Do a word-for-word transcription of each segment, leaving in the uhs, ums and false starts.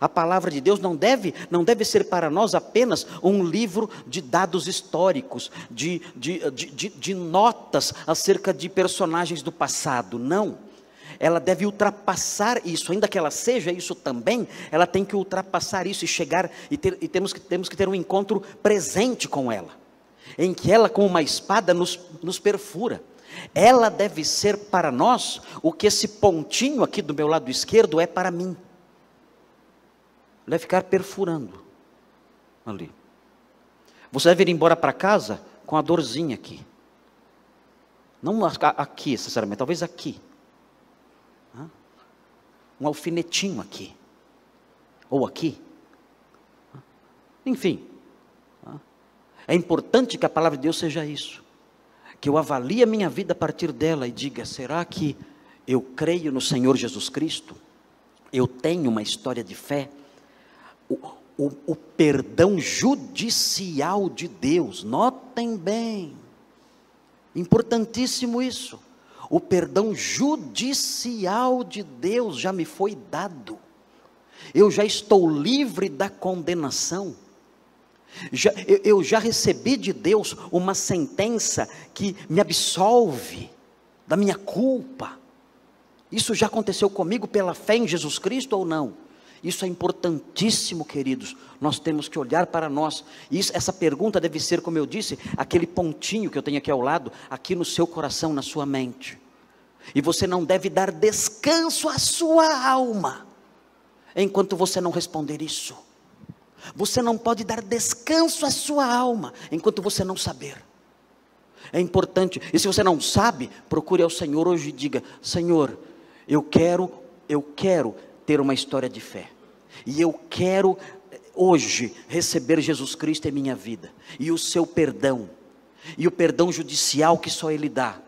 A palavra de Deus não deve, não deve ser para nós apenas um livro de dados históricos, de, de, de, de, de notas acerca de personagens do passado, não. Ela deve ultrapassar isso, ainda que ela seja isso também, ela tem que ultrapassar isso e chegar, e, ter, e temos, que, temos que ter um encontro presente com ela, em que ela com uma espada nos, nos perfura. Ela deve ser para nós o que esse pontinho aqui do meu lado esquerdo é para mim. Vai ficar perfurando ali. Você deve ir embora para casa com a dorzinha aqui, não aqui, sinceramente, talvez aqui. Um alfinetinho aqui, ou aqui, enfim, é importante que a palavra de Deus seja isso, que eu avalie a minha vida a partir dela e diga, será que eu creio no Senhor Jesus Cristo? Eu tenho uma história de fé? O, o, o perdão judicial de Deus, notem bem, importantíssimo isso. O perdão judicial de Deus já me foi dado, eu já estou livre da condenação, já, eu, eu já recebi de Deus uma sentença que me absolve da minha culpa. Isso já aconteceu comigo pela fé em Jesus Cristo ou não? Isso é importantíssimo, queridos, nós temos que olhar para nós, isso, essa pergunta deve ser, como eu disse, aquele pontinho que eu tenho aqui ao lado, aqui no seu coração, na sua mente, e você não deve dar descanso à sua alma, enquanto você não responder isso. Você não pode dar descanso à sua alma, enquanto você não saber. É importante, e se você não sabe, procure ao Senhor hoje e diga, Senhor, eu quero, eu quero, ter uma história de fé, e eu quero hoje receber Jesus Cristo em minha vida, e o seu perdão, e o perdão judicial que só Ele dá,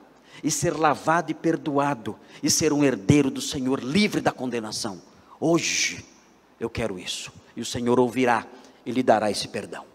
e ser lavado e perdoado, e ser um herdeiro do Senhor, livre da condenação. Hoje eu quero isso, e o Senhor ouvirá e lhe dará esse perdão.